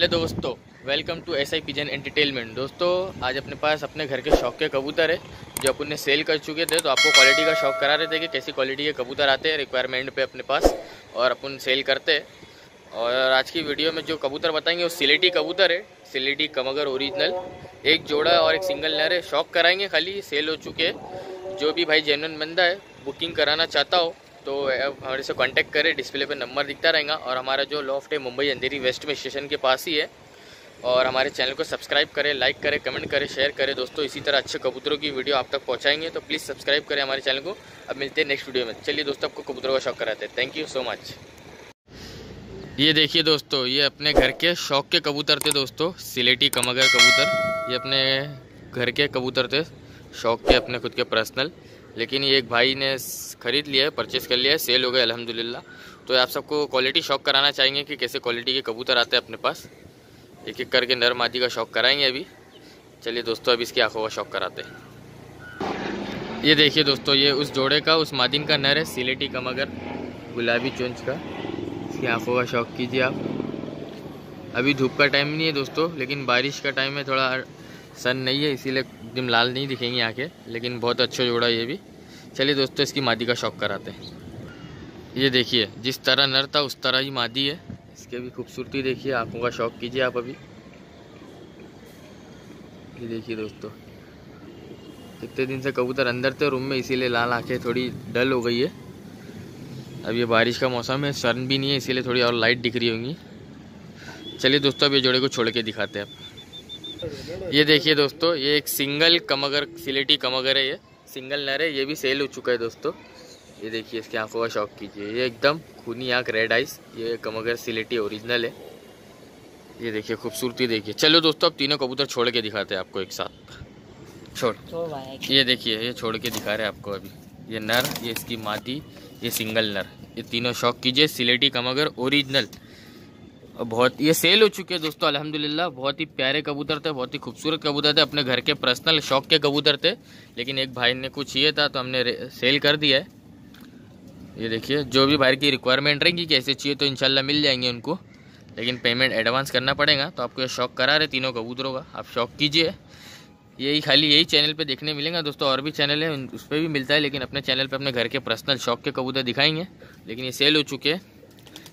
Hello दोस्तों, welcome to S I pigeon entertainment. दोस्तों आज अपने पास अपने घर के शौक के कबूतर है जो अपन ने सेल कर चुके थे, तो आपको क्वालिटी का शौक करा रहे थे कि कैसी क्वालिटी के कबूतर आते हैं रिक्वायरमेंट पे अपने पास और अपन सेल करते हैं। और आज की वीडियो में जो कबूतर बताएंगे वो सिलेटी कबूतर है, सिलेटी कमगर ओरिजिनल, एक जोड़ा और एक सिंगल नर है। शौक कराएंगे, खाली सेल हो चुके हैं। जो भी भाई जेन्युइन बंदा है बुकिंग कराना चाहता हो तो हमारे से कांटेक्ट करें, डिस्प्ले पे नंबर दिखता रहेगा। और हमारा जो लॉफ्ट है मुंबई अंधेरी वेस्ट में स्टेशन के पास ही है। और हमारे चैनल को सब्सक्राइब करें, लाइक करें, कमेंट करें, शेयर करें। दोस्तों इसी तरह अच्छे कबूतरों की वीडियो आप तक पहुंचाएंगे, तो प्लीज़ सब्सक्राइब करें हमारे चैनल को। अब मिलते हैं नेक्स्ट वीडियो में। चलिए दोस्तों आपको कबूतरों का शौक कराते हैं। Thank you so much. ये देखिए दोस्तों, ये अपने घर के शौक के कबूतर थे दोस्तों, सिलेटी कमगर कबूतर। ये अपने घर के कबूतर थे, शौक के अपने खुद के पर्सनल, लेकिन ये एक भाई ने ख़रीद लिया है, परचेस कर लिया है, सेल हो गया अल्हम्दुलिल्लाह। तो आप सबको क्वालिटी शौक कराना चाहेंगे कि कैसे क्वालिटी के कबूतर आते हैं अपने पास। एक एक करके नर मादी का शौक कराएंगे अभी। चलिए दोस्तों अब इसकी आंखों का शौक कराते हैं। ये देखिए दोस्तों, ये उस जोड़े का, उस मादीन का नर है, सिलेटी कमगर गुलाबी चोंच का। इसकी आंखों का शौक कीजिए आप। अभी धूप का टाइम नहीं है दोस्तों, लेकिन बारिश का टाइम है, थोड़ा सन नहीं है, इसीलिए एकदम लाल नहीं दिखेंगी आंखें, लेकिन बहुत अच्छा जोड़ा ये भी। चलिए दोस्तों इसकी मादी का शौक कराते हैं। ये देखिए, जिस तरह नर था उस तरह ही मादी है। इसके भी खूबसूरती देखिए, आंखों का शौक कीजिए आप अभी। ये देखिए दोस्तों, कितने दिन से कबूतर अंदर थे रूम में, इसीलिए लाल आंखें थोड़ी डल हो गई है। अब ये बारिश का मौसम है, सन भी नहीं है, इसीलिए थोड़ी और लाइट दिख रही होंगी। चलिए दोस्तों अब ये जोड़े को छोड़ के दिखाते हैं आप। ये देखिए दोस्तों, ये एक सिंगल कमगर, सिलेटी कमगर है, ये सिंगल नर है, ये भी सेल हो चुका है दोस्तों। ये देखिए इसकी आंखों का शौक कीजिए। ये एकदम खूनी आंख, रेड आइस, ये कमगर सिलेटी ओरिजिनल है। ये देखिए खूबसूरती देखिए। चलो दोस्तों अब तीनों कबूतर छोड़ के दिखाते हैं आपको एक साथ। छोड़, ये देखिए, ये छोड़ के दिखा रहे हैं आपको अभी। ये नर, ये इसकी मादी, ये सिंगल नर, ये तीनों शौक कीजिए, सिलेटी कमगर ओरिजिनल। बहुत ये सेल हो चुके हैं दोस्तों अल्हम्दुलिल्लाह। बहुत ही प्यारे कबूतर थे, बहुत ही खूबसूरत कबूतर थे, अपने घर के पर्सनल शौक के कबूतर थे, लेकिन एक भाई ने कुछ ये था तो हमने सेल कर दिया है। ये देखिए, जो भी भाई की रिक्वायरमेंट रहेगी कैसे चाहिए तो इंशाल्लाह मिल जाएंगे उनको, लेकिन पेमेंट एडवांस करना पड़ेगा। तो आपको ये शौक करा रहे तीनों कबूतरों का, आप शौक कीजिए। यही खाली यही चैनल पर देखने मिलेगा दोस्तों, और भी चैनल है उस पर भी मिलता है, लेकिन अपने चैनल पर अपने घर के पर्सनल शौक के कबूतर दिखाएंगे। लेकिन ये सेल हो चुके हैं,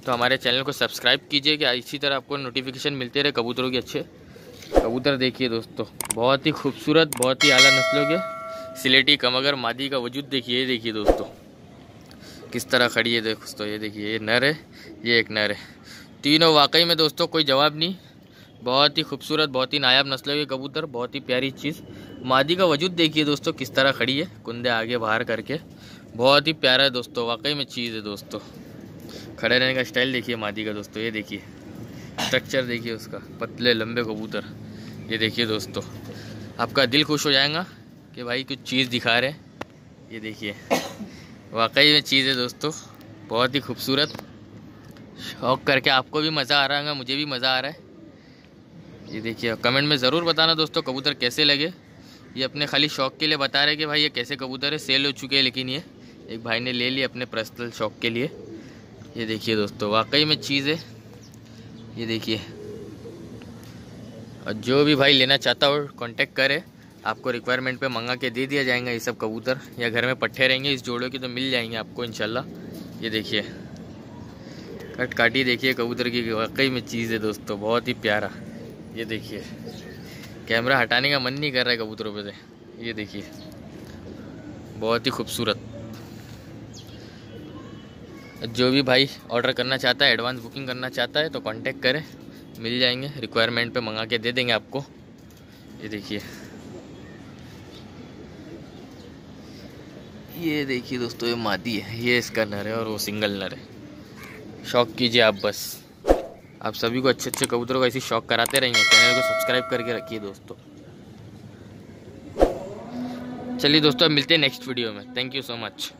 तो हमारे चैनल को सब्सक्राइब कीजिए कि इसी तरह आपको नोटिफिकेशन मिलते रहे कबूतरों के। अच्छे कबूतर देखिए दोस्तों, बहुत ही खूबसूरत, बहुत ही आला नस्लों के। सिलेटी कमगर मादी का वजूद देखिए, देखिए दोस्तों किस तरह खड़ी है दोस्तों। ये देखिए, ये नर है, ये एक नर है, तीनों वाकई में दोस्तों कोई जवाब नहीं। बहुत ही खूबसूरत, बहुत ही नायाब नस्लों के कबूतर, बहुत ही प्यारी चीज़। मादी का वजूद देखिए दोस्तों किस तरह खड़ी है, कुंदे आगे बाहर करके, बहुत ही प्यारा है दोस्तों, वाकई में चीज़ है दोस्तों। खड़े रहने का स्टाइल देखिए मादी का दोस्तों। ये देखिए स्ट्रक्चर देखिए उसका, पतले लंबे कबूतर। ये देखिए दोस्तों, आपका दिल खुश हो जाएगा कि भाई कुछ चीज़ दिखा रहे। ये देखिए वाकई में चीज़ है दोस्तों, बहुत ही खूबसूरत। शौक करके आपको भी मज़ा आ रहा होगा, मुझे भी मज़ा आ रहा है। ये देखिए, कमेंट में ज़रूर बताना दोस्तों कबूतर कैसे लगे। ये अपने खाली शौक के लिए बता रहे कि भाई ये कैसे कबूतर है, सेल हो चुके हैं, लेकिन ये एक भाई ने ले लिया अपने पर्सनल शौक के लिए। ये देखिए दोस्तों वाकई में चीज़ है। ये देखिए, और जो भी भाई लेना चाहता हो कांटेक्ट करे, आपको रिक्वायरमेंट पे मंगा के दे दिया जाएगा। ये सब कबूतर या घर में पट्ठे रहेंगे इस जोड़ों के, तो मिल जाएंगे आपको इंशाल्लाह। ये देखिए कट काटी देखिए कबूतर की, वाकई में चीज़ है दोस्तों, बहुत ही प्यारा। ये देखिए कैमरा हटाने का मन नहीं कर रहा है कबूतरों पर से। ये देखिए बहुत ही खूबसूरत। जो भी भाई ऑर्डर करना चाहता है, एडवांस बुकिंग करना चाहता है, तो कांटेक्ट करें, मिल जाएंगे, रिक्वायरमेंट पे मंगा के दे देंगे आपको। ये देखिए, ये देखिए दोस्तों, ये मादी है, ये इसका नर है और वो सिंगल नर है। शौक कीजिए आप बस। आप सभी को अच्छे अच्छे कबूतरों का ऐसी शौक कराते रहेंगे, चैनल को सब्सक्राइब करके रखिए दोस्तों। चलिए दोस्तों मिलते हैं नेक्स्ट वीडियो में। Thank you so much.